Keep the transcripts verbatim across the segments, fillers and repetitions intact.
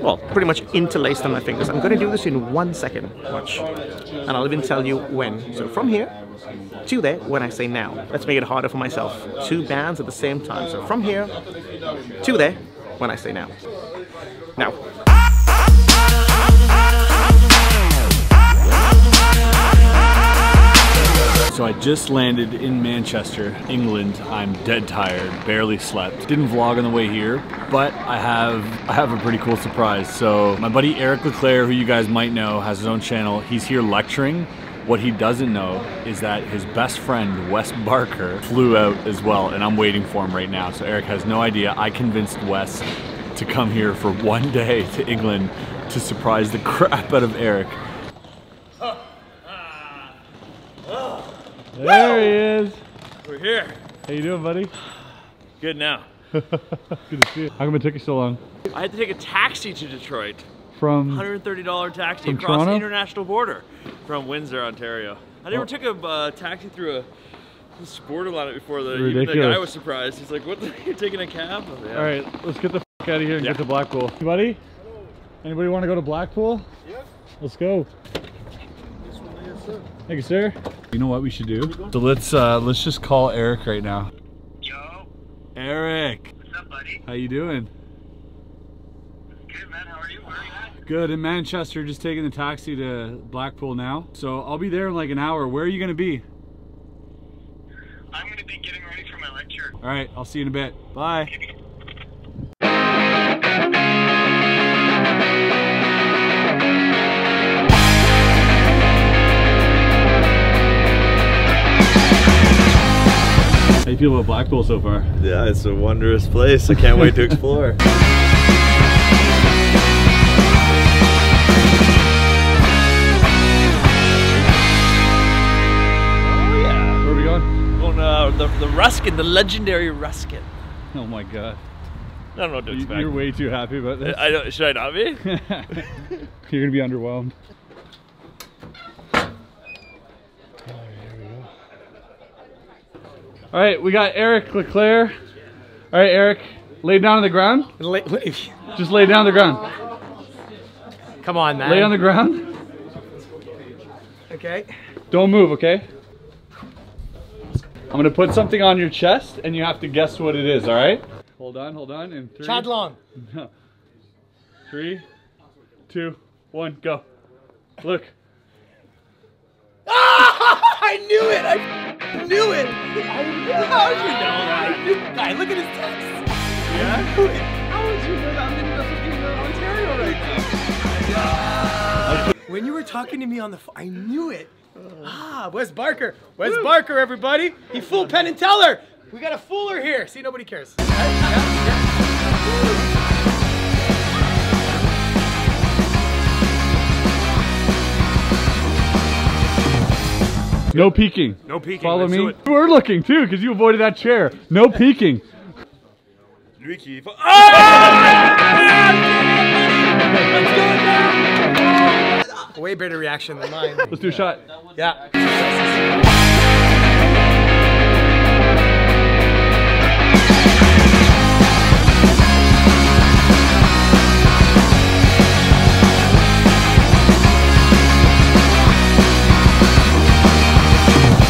well, pretty much interlace them my fingers. I'm going to do this in one second, watch, and I'll even tell you when. So from here to there, when I say now. Let's make it harder for myself. Two bands at the same time. So from here to there, when I say now. Now. So I just landed in Manchester, England. I'm dead tired, barely slept. Didn't vlog on the way here, but I have I have a pretty cool surprise. So my buddy Eric LeClaire, who you guys might know, has his own channel. He's here lecturing. What he doesn't know is that his best friend, Wes Barker, flew out as well, and I'm waiting for him right now. So Eric has no idea. I convinced Wes to come here for one day to England to surprise the crap out of Eric. There he is. We're here. How you doing, buddy? Good now. Good to see you. How come it took you so long? I had to take a taxi to Detroit. From? one hundred thirty dollar taxi from across Toronto? The international border. From Windsor, Ontario. I never oh. took a uh, taxi through a, a border line before. The, even the guy was surprised. He's like, what the, you're taking a cab? Oh, yeah. All right, let's get the f out of here and yeah. get to Blackpool. Hey, buddy? Hello. Anybody want to go to Blackpool? Yeah. Let's go. This one is, sir. Thank you, sir. You know what we should do? So let's uh, let's just call Eric right now. Yo. Eric. What's up, buddy? How you doing? Good, man. How are you? Where are you at? Good. In Manchester, just taking the taxi to Blackpool now. So I'll be there in like an hour. Where are you gonna be? I'm gonna be getting ready for my lecture. All right. I'll see you in a bit. Bye. How do you feel about Blackpool so far? Yeah, it's a wondrous place. I can't wait to explore. Oh yeah. Where are we going? Going uh, the, the Ruskin, the legendary Ruskin. Oh my god. I don't know what to expect. You, you're way too happy about this. I don't, should I not be? You're going to be underwhelmed. All right, we got Eric LeClaire. All right, Eric, lay down on the ground. Lay, lay. Just lay down on the ground. Come on, man. Lay on the ground. Okay. Don't move, okay? I'm gonna put something on your chest and you have to guess what it is, all right? Hold on, hold on, in three. Chad Long. No. Three, two, one, go. Look. Ah, I knew it! I I knew it! I knew it! How did you know that? I knew guy, look at his text! Yeah? I knew it! How did you know that? I'm in Windsor, Ontario right now! When you were talking to me on the phone, I knew it! Ah, Wes Barker! Wes Woo. Barker, everybody! He fooled Penn and Teller! We got a fooler here! See, nobody cares. Yeah, yeah, yeah. No peeking. No peeking. Follow Let's me. You were looking too, because you avoided that chair. No peeking. Ricky. Oh! Let's do it now! Way better reaction than mine. Let's do a shot. Yeah.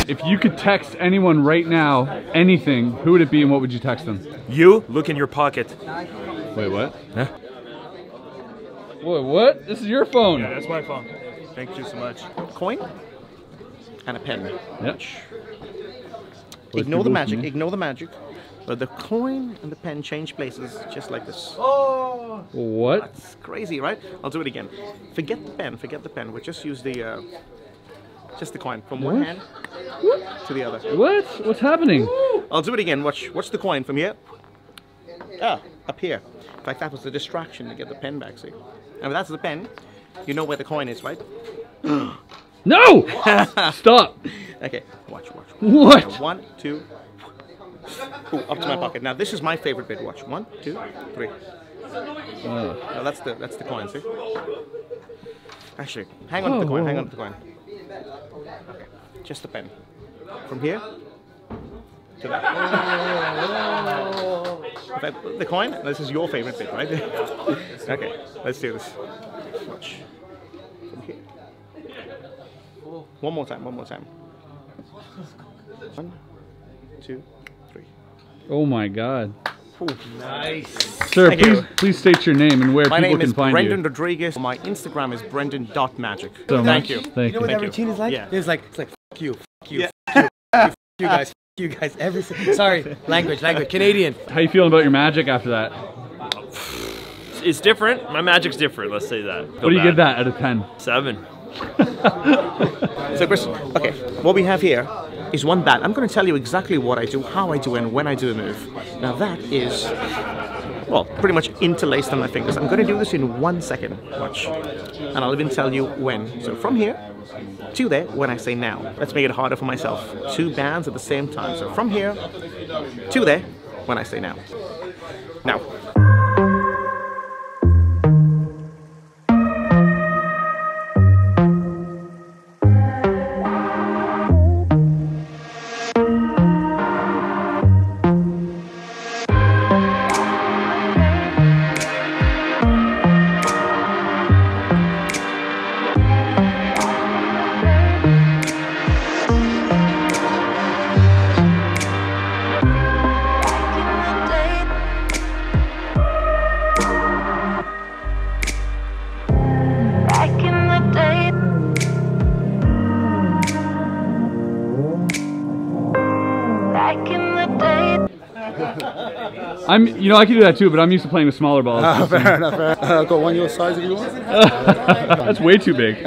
If you could text anyone right now, anything, who would it be and what would you text them? You, look in your pocket. Wait, what? Huh? Wait, what? This is your phone. Yeah, that's my phone. Thank you so much. Coin and a pen. Yep. Ignore the magic, ignore the magic. But the coin and the pen change places just like this. Oh! What? That's crazy, right? I'll do it again. Forget the pen, forget the pen. We'll just use the... Uh, Just the coin from what? one hand what? to the other. What? What's happening? I'll do it again. Watch. Watch the coin from here. Ah, up here. In fact, that was the distraction to get the pen back. See, and if that's the pen, you know where the coin is, right? No! Stop. Okay. Watch. Watch. What? So one, two. Ooh, up to my pocket. Now this is my favorite bit. Watch. One, two, three. Oh. Now that's the that's the coin. See. Actually, hang on oh, to the coin. Whoa. Hang on to the coin. Okay, just the pen. From here to that. without the coin? This is your favorite bit, right? Okay, let's do this. Watch. From here. One more time, one more time. One, two, three. Oh my god. Ooh. Nice. Sir, Thank please you. please state your name and where my people can find you. My name is Brendan Rodriguez. My Instagram is brendan dot magic. So Thank much. you. Thank you. You know what Thank that routine you. is like? Yeah. It's like, it's like, f*** you, f*** you, yeah. f*** you, f*** you guys, f*** you guys, every Sorry, language, language, Canadian. How you feeling about your magic after that? It's different. My magic's different, let's say that. What do you give that out of ten? Seven. So Chris, okay, what we have here is one bat. I'm going to tell you exactly what I do, how I do, and when I do a move. Now that is, well, pretty much interlaced on my fingers. I'm going to do this in one second, watch, and I'll even tell you when. So from here to there, when I say now. Let's make it harder for myself. Two bands at the same time. So from here to there, when I say now. Now. I'm, you know, I can do that too, but I'm used to playing with smaller balls. Uh, fair enough, fair enough. Uh, got one your size if you want. That's way too big.